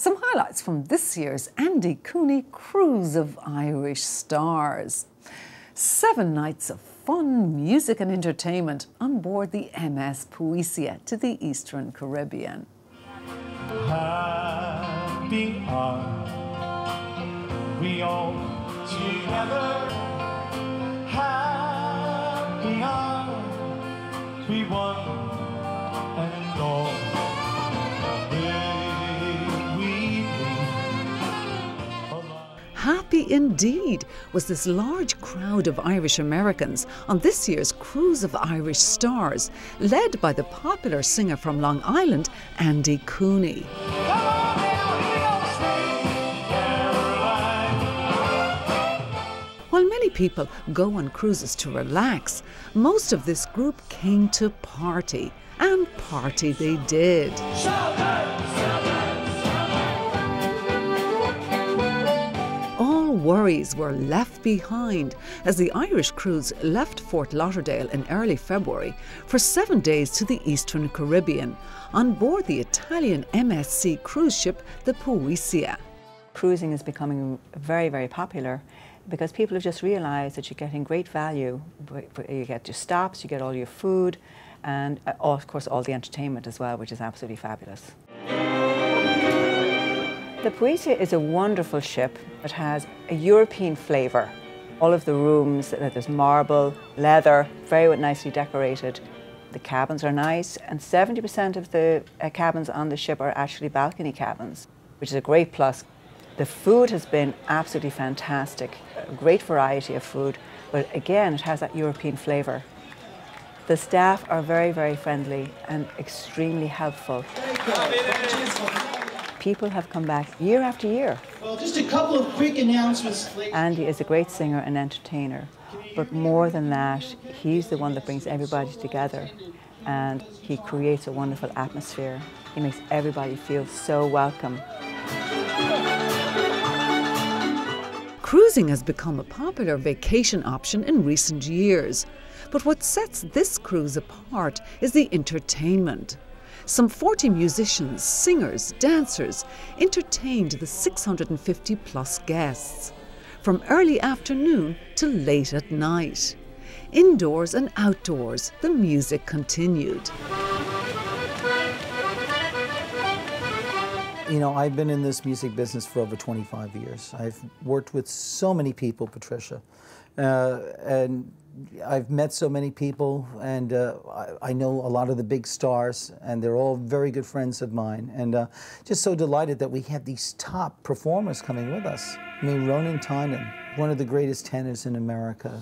Some highlights from this year's Andy Cooney Cruise of Irish Stars. 7 nights of fun, music and entertainment on board the MS Poesia to the Eastern Caribbean. Happy are we all together. Happy are we one and all. Happy indeed was this large crowd of Irish Americans on this year's Cruise of Irish Stars, led by the popular singer from Long Island, Andy Cooney. While many people go on cruises to relax, most of this group came to party, and party they did. Worries were left behind as the Irish cruise left Fort Lauderdale in early February for 7 days to the Eastern Caribbean on board the Italian MSC cruise ship, the Poesia. Cruising is becoming very, very popular because people have just realised that you're getting great value. You get your stops, you get all your food and, of course, all the entertainment as well, which is absolutely fabulous. The Poesia is a wonderful ship. It has a European flavour. All of the rooms, there's marble, leather, very nicely decorated. The cabins are nice, and 70% of the cabins on the ship are actually balcony cabins, which is a great plus. The food has been absolutely fantastic, a great variety of food, but again, it has that European flavour. The staff are very, very friendly and extremely helpful. People have come back year after year. Well, just a couple of quick announcements. Andy is a great singer and entertainer, but more than that, he's the one that brings everybody together, and he creates a wonderful atmosphere. He makes everybody feel so welcome. Cruising has become a popular vacation option in recent years, but what sets this cruise apart is the entertainment. Some 40 musicians, singers, dancers entertained the 650-plus guests from early afternoon to late at night. Indoors and outdoors, the music continued. You know, I've been in this music business for over 25 years. I've worked with so many people, Patricia, and I've met so many people, and I know a lot of the big stars, and they're all very good friends of mine, and just so delighted that we had these top performers coming with us. I mean, Ronan Tynan, one of the greatest tenors in America.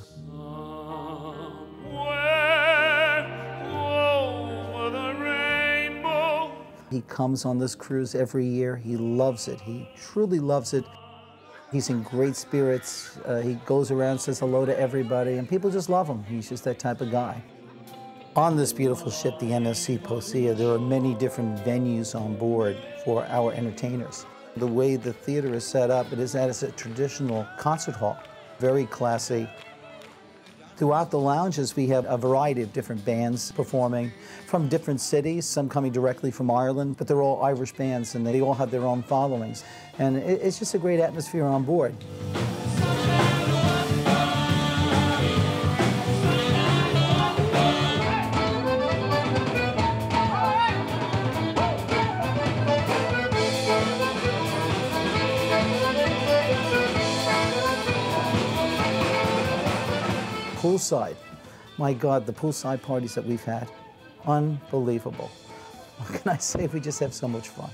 He comes on this cruise every year. He loves it. He truly loves it. He's in great spirits. He goes around, says hello to everybody, and people just love him. He's just that type of guy. On this beautiful ship, the MSC Poesia, there are many different venues on board for our entertainers. The way the theater is set up, it is as a traditional concert hall, very classy. Throughout the lounges, we have a variety of different bands performing from different cities, some coming directly from Ireland, but they're all Irish bands and they all have their own followings. And it's just a great atmosphere on board. Poolside. My God, the poolside parties that we've had, unbelievable. What can I say? We just have so much fun.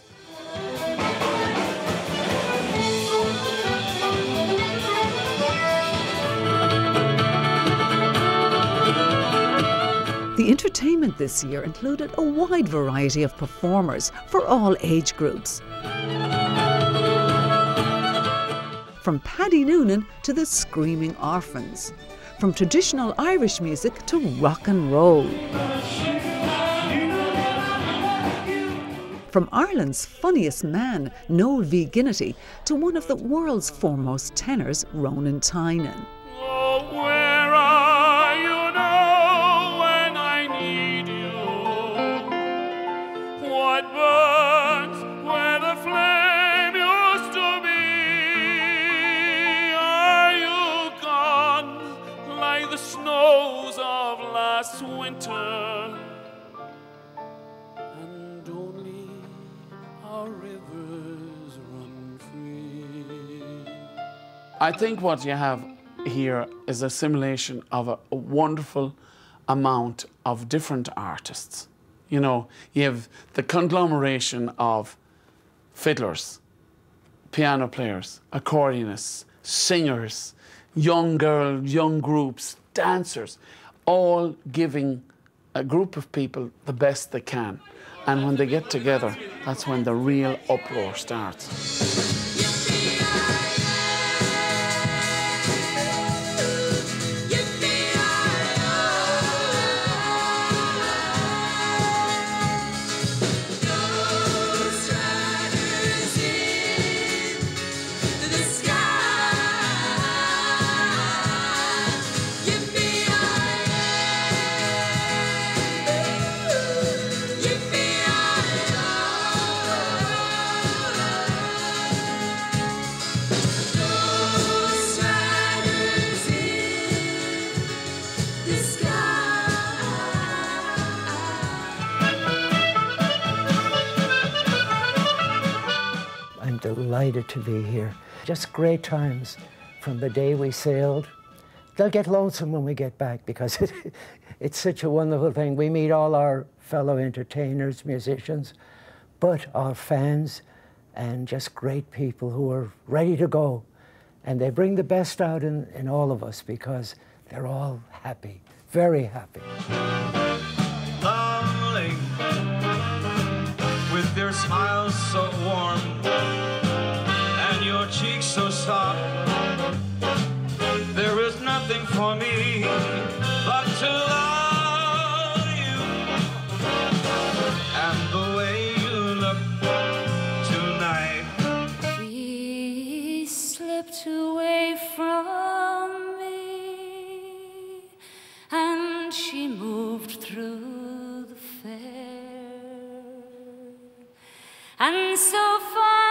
The entertainment this year included a wide variety of performers for all age groups. From Paddy Noonan to the Screaming Orphans, from traditional Irish music to rock and roll, from Ireland's funniest man, Noel V. Ginnity, to one of the world's foremost tenors, Ronan Tynan. Oh, where are you now when I need you? What birds were the flames? our rivers run free. I think what you have here is a simulation of a wonderful amount of different artists. You know, you have the conglomeration of fiddlers, piano players, accordionists, singers, young girls, young groups, dancers, all giving a group of people the best they can. And when they get together, that's when the real uproar starts. Delighted to be here. Just great times from the day we sailed. They'll get lonesome when we get back because it's such a wonderful thing. We meet all our fellow entertainers, musicians, but our fans and just great people who are ready to go. And they bring the best out in all of us because they're all happy, very happy. Darling, with their smiles so warm, your cheeks so soft, there is nothing for me but to love you, and the way you look tonight. She slipped away from me, and she moved through the fair, and so fondly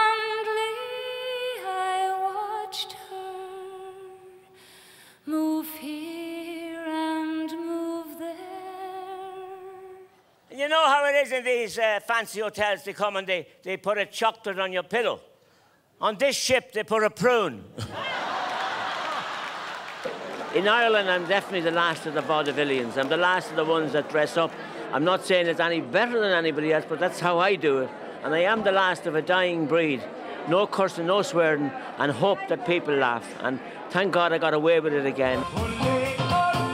move here and move there. You know how it is in these fancy hotels, they come and they put a chocolate on your pillow. On this ship, they put a prune. In Ireland, I'm definitely the last of the vaudevillians. I'm the last of the ones that dress up. I'm not saying it's any better than anybody else, but that's how I do it. And I am the last of a dying breed. No cursing, no swearing, and hope that people laugh. And thank God I got away with it again. Ole, ole,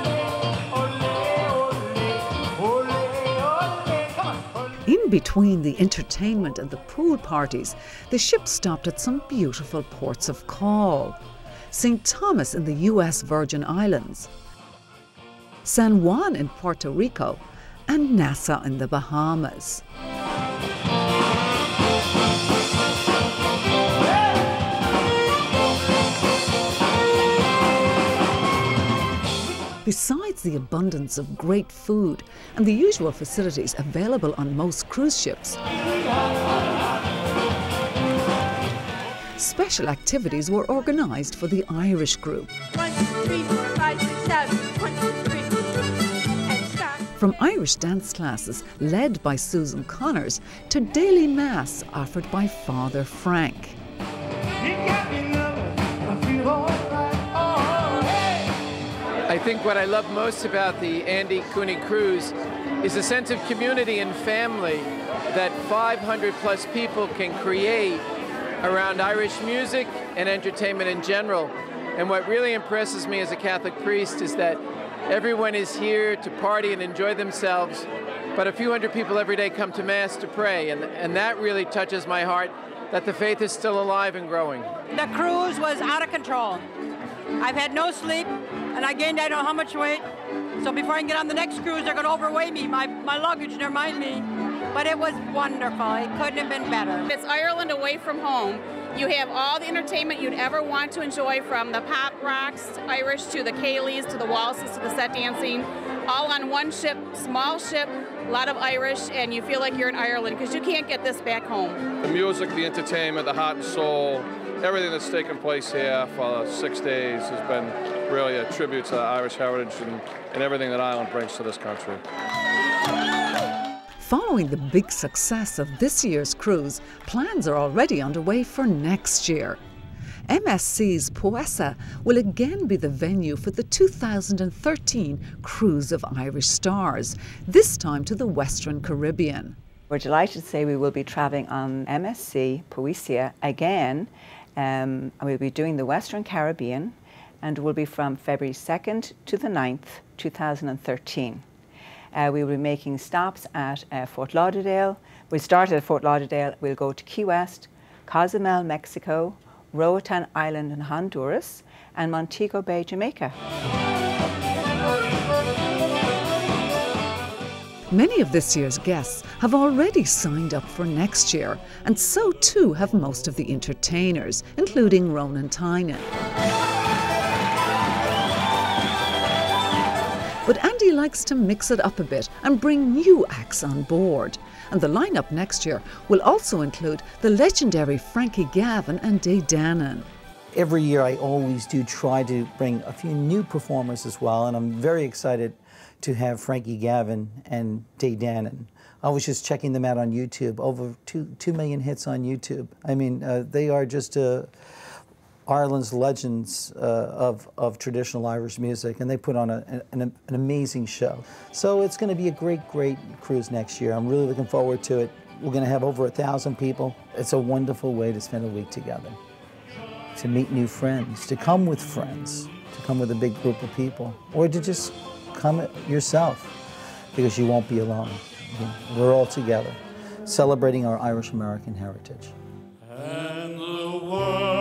ole, ole, ole, ole. In between the entertainment and the pool parties, the ship stopped at some beautiful ports of call. St. Thomas in the U.S. Virgin Islands, San Juan in Puerto Rico, and Nassau in the Bahamas. Besides the abundance of great food and the usual facilities available on most cruise ships, special activities were organised for the Irish group. 1, 2, 3, 4, 5, 6, 7, 1, 2, 3, 4, 5, 6. From Irish dance classes led by Susan Connors to daily mass offered by Father Frank. I think what I love most about the Andy Cooney Cruise is a sense of community and family that 500 plus people can create around Irish music and entertainment in general. And what really impresses me as a Catholic priest is that everyone is here to party and enjoy themselves, but a few hundred people every day come to Mass to pray, and that really touches my heart, that the faith is still alive and growing. The cruise was out of control. I've had no sleep, and I gained I don't know how much weight. So before I can get on the next cruise, they're going to overweigh me. My luggage, never mind me. But it was wonderful. It couldn't have been better. It's Ireland away from home. You have all the entertainment you'd ever want to enjoy, from the pop rocks, to Irish, to the Cayleys, to the waltzes, to the set dancing, all on one ship, small ship, a lot of Irish, and you feel like you're in Ireland because you can't get this back home. The music, the entertainment, the heart and soul, everything that's taken place here for 6 days has been really a tribute to Irish heritage and everything that Ireland brings to this country. Following the big success of this year's cruise, plans are already underway for next year. MSC's Poesia will again be the venue for the 2013 Cruise of Irish Stars, this time to the Western Caribbean. We're delighted to say we will be travelling on MSC Poesia again, and we'll be doing the Western Caribbean, and will be from February 2nd to the 9th, 2013. We will be making stops at Fort Lauderdale. We'll start at Fort Lauderdale, we'll go to Key West, Cozumel, Mexico, Roatan Island in Honduras, and Montego Bay, Jamaica. Many of this year's guests have already signed up for next year, and so too have most of the entertainers, including Ronan Tynan. But Andy likes to mix it up a bit and bring new acts on board. And the lineup next year will also include the legendary Frankie Gavin and Dé Danann. Every year I always do try to bring a few new performers as well, and I'm very excited to have Frankie Gavin and Dé Danann. I was just checking them out on YouTube, over 2 million hits on YouTube. I mean, they are just Ireland's legends of traditional Irish music, and they put on an amazing show. So it's going to be a great, great cruise next year. I'm really looking forward to it. We're going to have over 1,000 people. It's a wonderful way to spend a week together, to meet new friends, to come with a big group of people, or to just come yourself, because you won't be alone. We're all together, celebrating our Irish-American heritage. And the world.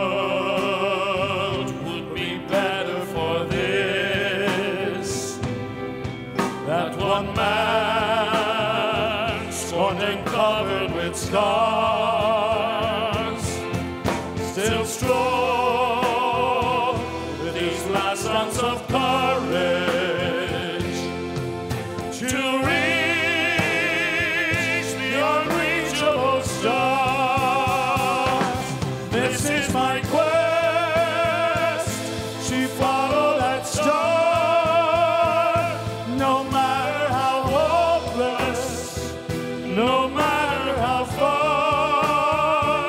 One man, scorned and covered with scars, still strong with these last ounce of courage to reach the unreachable stars. This is my quest. She followed that star, no matter. No matter how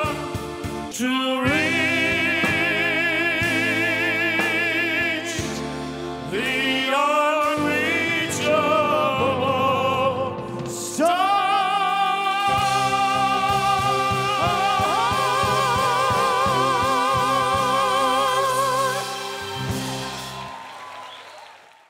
far to